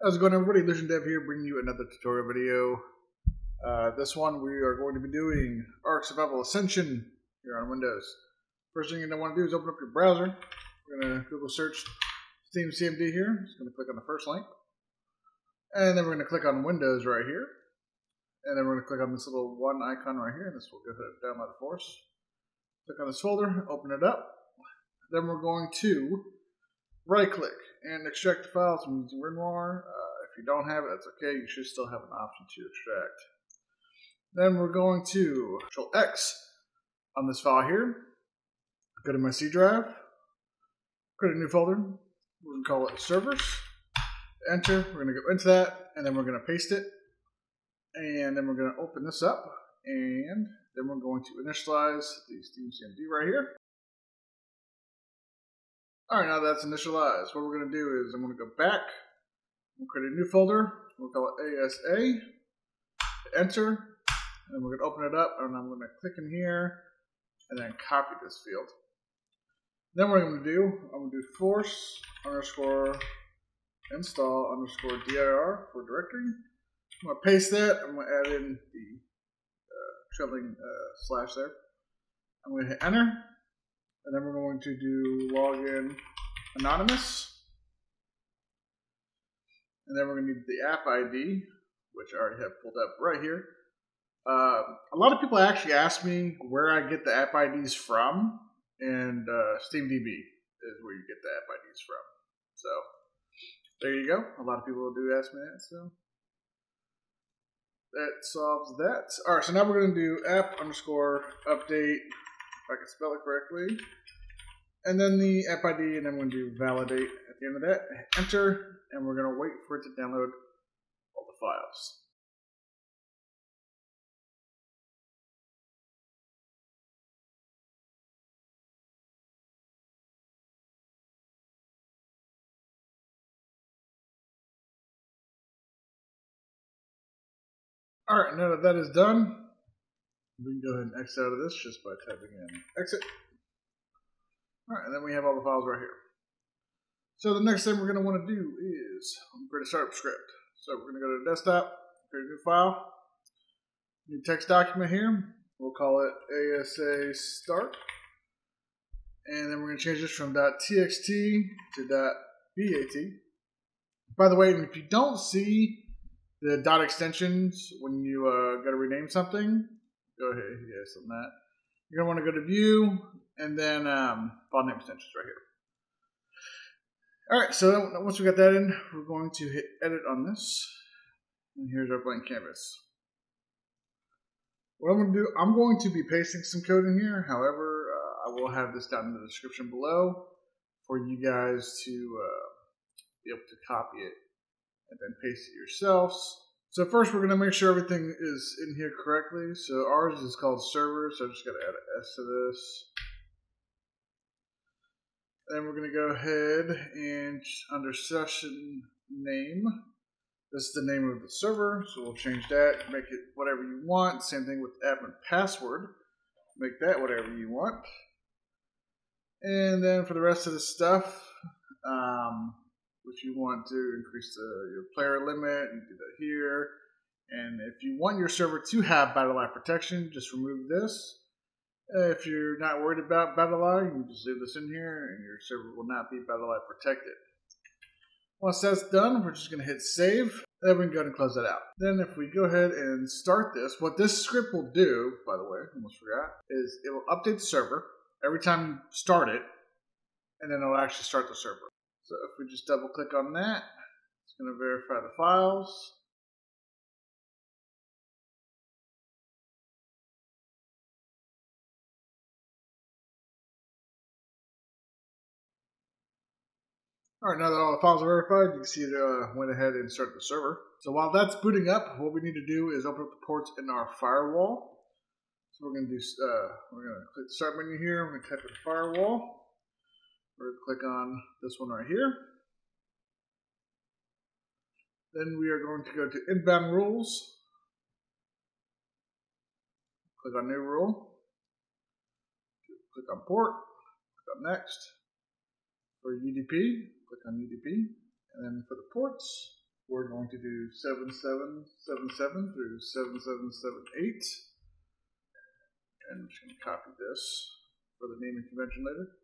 How's it going, everybody? LucianDev here, bringing you another tutorial video. This one we are going to be doing ARK: Survival Ascended here on Windows. First thing you're going to want to do is open up your browser. We're going to Google search Steam CMD here. Just going to click on the first link, and then we're going to click on Windows right here, and then we're going to click on this little one icon right here. This will go ahead and download it for us. Click on this folder, open it up. Then we're going to right-click and extract the files from using WinRAR. If you don't have it, that's okay. You should still have an option to extract. Then we're going to Control X on this file here. Go to my C drive, create a new folder. We're going to call it Servers. Enter. We're going to go into that, and then we're going to paste it, and then we're going to open this up, and then we're going to initialize the Steam CMD right here. Alright, now that's initialized. What we're going to do is I'm going to go back, we'll create a new folder, we'll call it ASA, enter, and then we're going to open it up, and I'm going to click in here, and then copy this field. Then what I'm going to do, I'm going to do force_install_dir for directory. I'm going to paste that, I'm going to add in the trailing slash there. I'm going to hit enter. And then we're going to do login anonymous. And then we're going to need the app ID, which I already have pulled up right here. A lot of people actually ask me where I get the app IDs from, and SteamDB is where you get the app IDs from. So there you go. A lot of people do ask me that, so that solves that. All right, so now we're going to do app_update. If I can spell it correctly, and then the app ID, and I'm going to do validate at the end of that, enter, and we're going to wait for it to download all the files. All right, now that that is done, we can go ahead and exit out of this just by typing in exit. All right, and then we have all the files right here. So the next thing we're going to want to do is create a startup script. So we're going to go to the desktop, create a new file, new text document here. We'll call it ASA start. And then we're going to change this from .txt to .bat. By the way, if you don't see the dot extensions when you go to rename something, go ahead and yes on that. You're going to want to go to view and then file name extensions right here. All right, so once we got that in, we're going to hit edit on this. And here's our blank canvas. What I'm going to do, I'm going to be pasting some code in here. However, I will have this down in the description below for you guys to be able to copy it and then paste it yourselves. So first we're going to make sure everything is in here correctly. So ours is called server, so I'm just going to add an S to this. Then we're going to go ahead and under session name, this is the name of the server, so we'll change that, make it whatever you want. Same thing with app and password, make that whatever you want. And then for the rest of the stuff, if you want to increase your player limit, you do that here. And if you want your server to have battle eye protection, just remove this. If you're not worried about battle eye, you can just leave this in here and your server will not be battle eye protected. Once that's done, we're just going to hit save. Then we can go ahead and close that out. Then if we go ahead and start this, what this script will do, by the way, I almost forgot, is it will update the server every time you start it, and then it will actually start the server. So if we just double click on that, it's going to verify the files. All right, now that all the files are verified, you can see it went ahead and started the server. So while that's booting up, what we need to do is open up the ports in our firewall. So we're going to do, we're going to click the start menu here. We're going to type in firewall. We're going to click on this one right here. Then we are going to go to inbound rules. Click on new rule. Click on port. Click on next. For UDP, click on UDP. And then for the ports, We're going to do 7777 through 7778. And I'm just going to copy this for the naming convention later.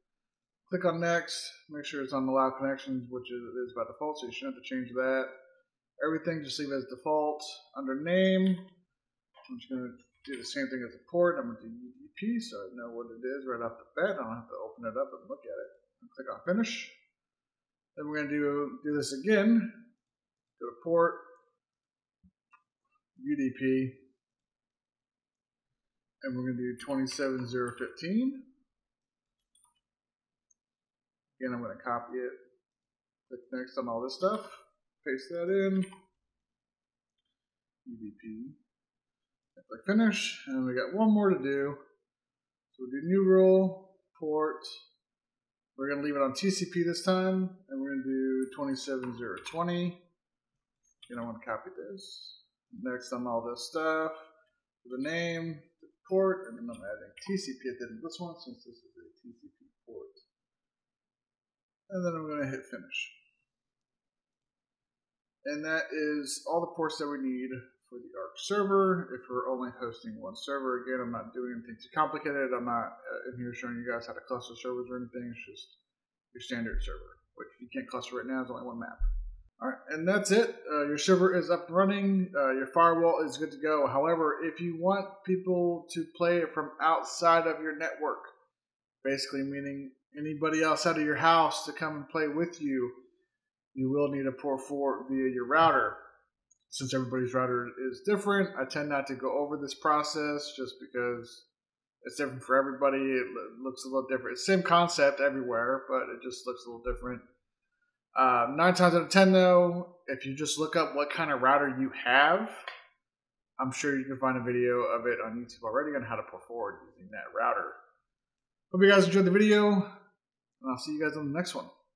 Click on next, make sure it's on allow connections, which it is by default, so you shouldn't have to change that. Everything just leave as default. Under name, I'm just going to do the same thing as the port. I'm going to do UDP so I know what it is right off the bat. I don't have to open it up and look at it. And click on finish. Then we're going to do this again. Go to port, UDP, and we're going to do 27015. Again, I'm going to copy it, click next on all this stuff, paste that in, UDP, click finish, and we got one more to do. So we'll do new rule, port, we're going to leave it on TCP this time, and we're going to do 27020. Again, I want to copy this. Next on all this stuff, the name, the port, and then I'm adding TCP at the end of this one since this is a TCP port. And then I'm going to hit finish. And that is all the ports that we need for the ARK server if we're only hosting one server. Again, I'm not doing anything too complicated. I'm not in here showing you guys how to cluster servers or anything. It's just your standard server, which you can't cluster right now. There's only one map. All right, and that's it. Your server is up and running. Your firewall is good to go. However, if you want people to play it from outside of your network, basically meaning anybody else out of your house to come and play with you, you will need a port 4 via your router. Since everybody's router is different, I tend not to go over this process just because it's different for everybody. It looks a little different. Same concept everywhere, but it just looks a little different. 9 times out of 10, though, if you just look up what kind of router you have, I'm sure you can find a video of it on YouTube already on how to port forward using that router. Hope you guys enjoyed the video, and I'll see you guys on the next one.